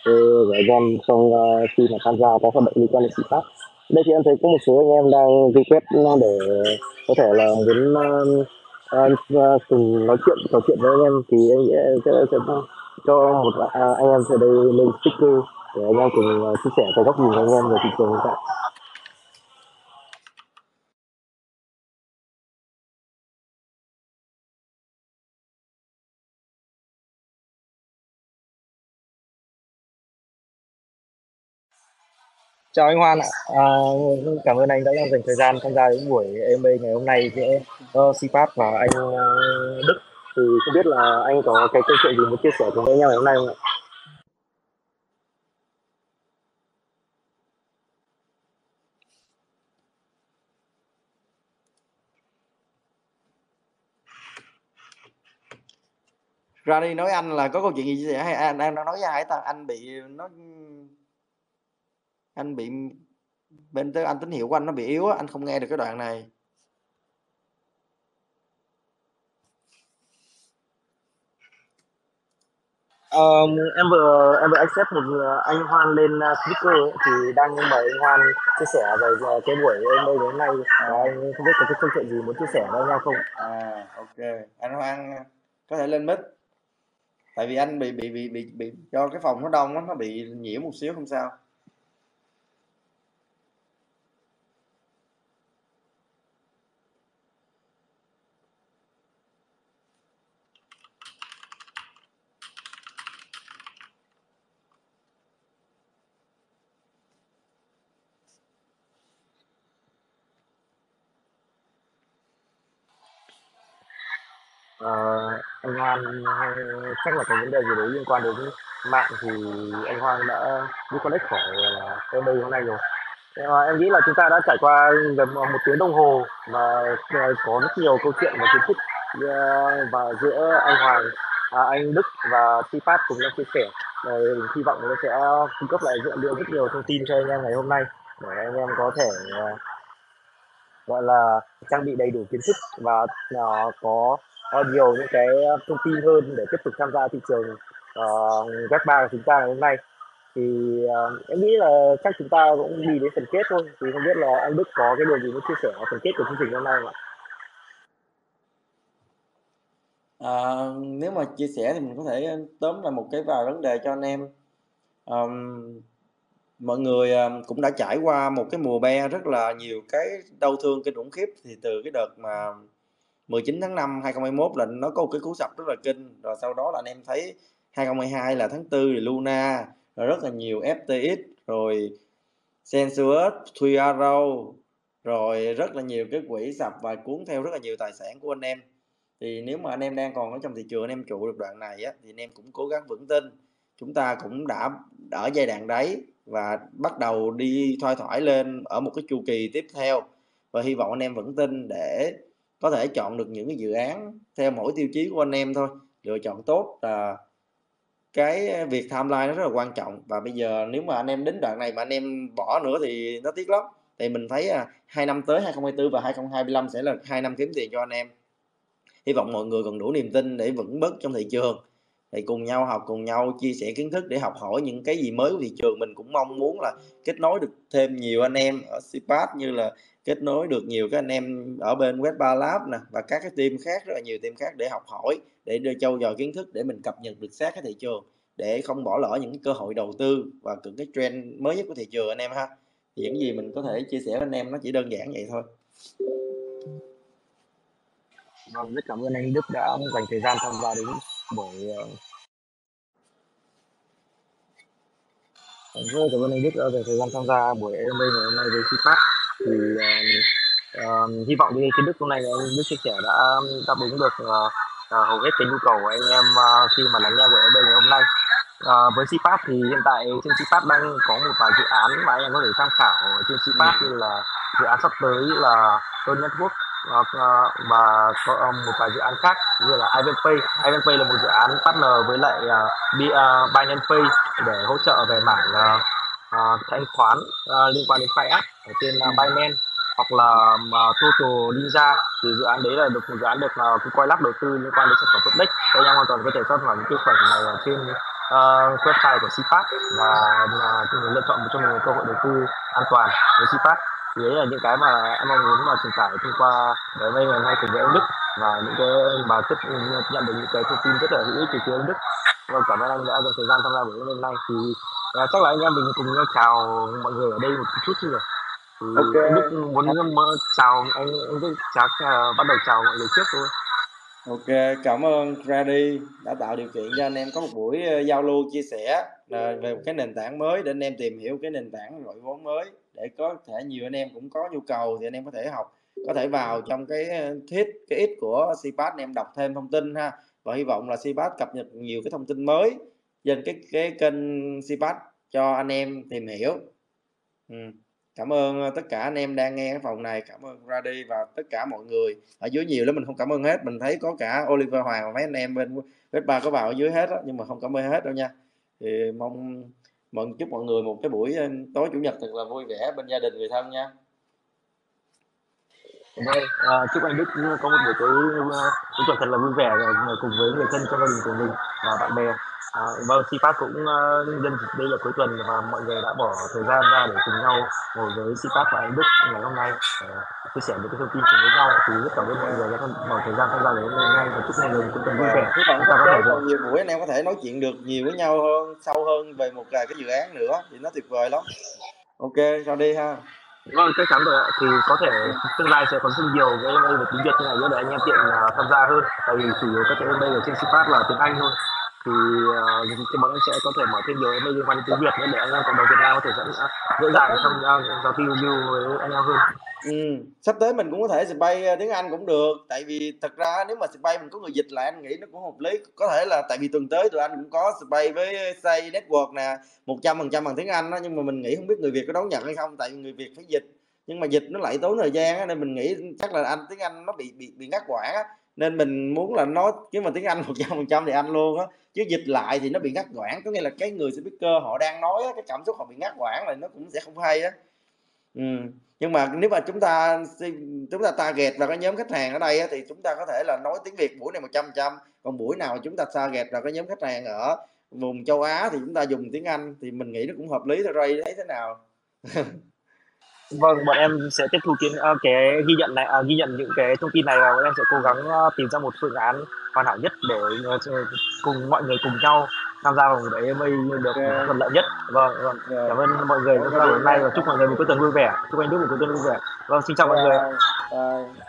của anh em trong khi mà tham gia các hoạt động liên quan đến Seapad. Đây thì em thấy có một số anh em đang request để có thể là muốn cùng trò chuyện với anh em, thì anh sẽ cho một anh em ở đây lên sticker để anh em cùng chia sẻ cái góc nhìn của anh em về thị trường hiện tại. Chào anh Hoan ạ. Cảm ơn anh đã dành thời gian tham gia đến buổi EMA ngày hôm nay giữa Seapad và anh Đức. Thì không biết là anh có cái câu chuyện gì muốn chia sẻ cùng với nhau ngày hôm nay không ạ? Ra đi nói anh là có câu chuyện gì chia sẻ hay anh nói với Hải ta anh bị nó bên tới anh tín hiệu của anh nó bị yếu á, anh không nghe được cái đoạn này. Em vừa accept một anh Hoan lên speaker thì đang mời anh Hoan chia sẻ về cái buổi em đây đến nay. Anh không biết có cái câu chuyện gì muốn chia sẻ với nhau không? Ok, anh Hoan có thể lên mic. Tại vì anh bị do cái phòng nó đông á, nó bị nhiễu một xíu không sao. Anh Hoan chắc là có vấn đề gì đấy liên quan đến mạng thì anh Hoan đã disconnect khỏi EMA hôm nay rồi. Em nghĩ là chúng ta đã trải qua gần 1 tiếng đồng hồ mà có rất nhiều câu chuyện và kiến thức và giữa anh Hoàng, anh Đức và Seapad cùng nhau chia sẻ. Hy vọng nó sẽ cung cấp lại dữ liệu rất nhiều thông tin cho anh em ngày hôm nay để anh em có thể gọi là trang bị đầy đủ kiến thức và có nhiều những cái thông tin hơn để tiếp tục tham gia thị trường Web3 của chúng ta ngày hôm nay. Thì em nghĩ là chắc chúng ta cũng đi đến phần kết thôi. Thì không biết là anh Đức có cái điều gì muốn chia sẻ ở phần kết của chương trình hôm nay không ạ? Nếu mà chia sẻ thì mình có thể tóm lại một cái vài vấn đề cho anh em. Mọi người cũng đã trải qua một cái mùa be rất là nhiều cái đau thương kinh khủng khiếp. Thì từ cái đợt mà 19 tháng 5 2021 là nó có một cái cú sập rất là kinh, rồi sau đó là anh em thấy 2022 là tháng 4 thì Luna, rồi rất là nhiều FTX, rồi Sensuous, Three Arrow, rồi rất là nhiều cái quỹ sập và cuốn theo rất là nhiều tài sản của anh em. Thì nếu mà anh em đang còn ở trong thị trường, anh em trụ được đoạn này á, thì anh em cũng cố gắng vững tin. Chúng ta cũng đã ở giai đoạn đáy và bắt đầu đi thoai thoải lên ở một cái chu kỳ tiếp theo, và hy vọng anh em vững tin để có thể chọn được những cái dự án theo mỗi tiêu chí của anh em thôi. Lựa chọn tốt là cái việc timeline nó rất là quan trọng. Và bây giờ nếu mà anh em đến đoạn này mà anh em bỏ nữa thì nó tiếc lắm. Thì mình thấy 2 năm tới 2024 và 2025 sẽ là 2 năm kiếm tiền cho anh em. Hy vọng mọi người còn đủ niềm tin để vững bước trong thị trường, thì cùng nhau học, cùng nhau chia sẻ kiến thức để học hỏi những cái gì mới của thị trường. Mình cũng mong muốn là kết nối được thêm nhiều anh em ở Seapad, như là kết nối được nhiều các anh em ở bên Web3 Lab nè, và các cái team khác, rất là nhiều team khác để học hỏi, để đưa trau dồi kiến thức, để mình cập nhật được sát cái thị trường, để không bỏ lỡ những cơ hội đầu tư và những cái trend mới nhất của thị trường anh em ha. Thì những gì mình có thể chia sẻ với anh em nó chỉ đơn giản vậy thôi. Rất cảm ơn anh Đức đã dành thời gian tham gia đến buổi. Rất cảm ơn anh Đức đã dành thời gian tham gia buổi EMA ngày hôm nay với Seapad. Thì hy vọng những kiến thức hôm nay anh Đức chia sẻ đã đáp ứng được hầu hết cái nhu cầu của anh em khi mà lắng nghe buổi EMA ngày hôm nay. Với Seapad thì hiện tại trên Seapad đang có một vài dự án mà anh em có thể tham khảo ở trên Seapad, như là dự án sắp tới là Say Network và có một vài dự án khác như là IvanPay. IvanPay là một dự án partner với lại Binance Pay để hỗ trợ về mảng thanh khoán liên quan đến khai app ở trên Binance, hoặc là Total Ninja. Thì dự án đấy là được một dự án được Coilup đầu tư liên quan đến sản phẩm public. Các em hoàn toàn có thể tham khảo những cái khoản này ở trên website của Seapad và lựa chọn một trong những cơ hội đầu tư an toàn với Seapad. Thì đấy là những cái mà em mong muốn mà truyền tải thông qua cái đây ngày hôm nay cùng với ông Đức, và những cái mà tiếp nhận được những cái thông tin rất là hữu ích từ phía ông Đức. Và cảm ơn anh đã dành thời gian tham gia buổi hôm nay. Thì chắc là anh em mình cùng chào mọi người ở đây một chút chứ rồi. Thì okay. Đức muốn chào anh Đức, chắc bắt đầu chào mọi người trước thôi. Ok, cảm ơn Craby đã tạo điều kiện cho anh em có một buổi giao lưu chia sẻ về một cái nền tảng mới để anh em tìm hiểu cái nền tảng gọi vốn mới, để có thể nhiều anh em cũng có nhu cầu thì anh em có thể học, có thể vào trong cái ít của Seapad anh em đọc thêm thông tin ha. Và hy vọng là Seapad cập nhật nhiều cái thông tin mới trên cái kênh Seapad cho anh em tìm hiểu. Cảm ơn tất cả anh em đang nghe cái phòng này, cảm ơn Radi và tất cả mọi người. Ở dưới nhiều lắm mình không cảm ơn hết, mình thấy có cả Oliver Hoàng và mấy anh em bên Web3 có vào ở dưới hết đó, nhưng mà không cảm ơn hết đâu nha. Thì mong chúc mọi người một cái buổi tối chủ nhật thật là vui vẻ bên gia đình người thân nha. Chúc anh Đức có một buổi tối thật là vui vẻ cùng với người thân, gia đình của mình và bạn bè. Vâng, Seapad cũng nhân dịp đây là cuối tuần và mọi người đã bỏ thời gian ra để cùng nhau ngồi với Seapad và anh Đức ngày hôm nay chia sẻ những cái thông tin cùng với nhau, thì rất cảm ơn mọi người đã bỏ thời gian tham gia ngày hôm nay và chúc mọi người cũng vui vẻ. Còn nhiều buổi anh em có thể nói chuyện được nhiều với nhau hơn, sâu hơn về một cái dự án nữa thì nó tuyệt vời lắm. Ok, rồi đi ha. Vâng, chắc chắn rồi ạ. Thì có thể tương lai sẽ còn rất nhiều cái MA về tiếng Việt như này nữa để anh em tiện tham gia hơn. Tại vì chủ yếu các cái MA ở trên Seapad là tiếng Anh thôi. Thì bọn anh sẽ có thể mở thêm nhiều MA liên quan đến tiếng Việt nữa để anh em cộng đồng Việt Nam có thể dễ dàng trong giao lưu với anh em hơn. Sắp tới mình cũng có thể bay tiếng Anh cũng được. Tại vì thật ra nếu mà bay mình có người dịch lại anh nghĩ nó cũng hợp lý. Có thể là tại vì tuần tới tụi anh cũng có bay với Say Network nè, 100% bằng tiếng Anh đó. Nhưng mà mình nghĩ không biết người Việt có đón nhận hay không. Tại vì người Việt phải dịch, nhưng mà dịch nó lại tốn thời gian đó, nên mình nghĩ chắc là tiếng Anh nó bị ngắt quãng đó. Nên mình muốn là nói chứ mà tiếng Anh 100% thì Anh luôn á, chứ dịch lại thì nó bị ngắt quãng. Có nghĩa là cái người speaker họ đang nói đó, cái cảm xúc họ bị ngắt quãng là nó cũng sẽ không hay á. Nhưng mà nếu mà chúng ta target vào cái nhóm khách hàng ở đây á, thì chúng ta có thể là nói tiếng Việt buổi này 100%. Còn buổi nào chúng ta target vào cái nhóm khách hàng ở vùng châu Á thì chúng ta dùng tiếng Anh, thì mình nghĩ nó cũng hợp lý thôi. Ray thấy thế nào? Vâng, bọn em sẽ tiếp thu cái ghi nhận này, ghi nhận những cái thông tin này và bọn em sẽ cố gắng tìm ra một phương án hoàn hảo nhất để cùng mọi người cùng nhau tham gia vào một cái MA được thuận lợi nhất. Vâng. Cảm ơn mọi người hôm nay và chúc mọi người một cuối tuần vui vẻ. Chúc anh Đức một cuối tuần vui vẻ. Vâng, xin chào mọi người.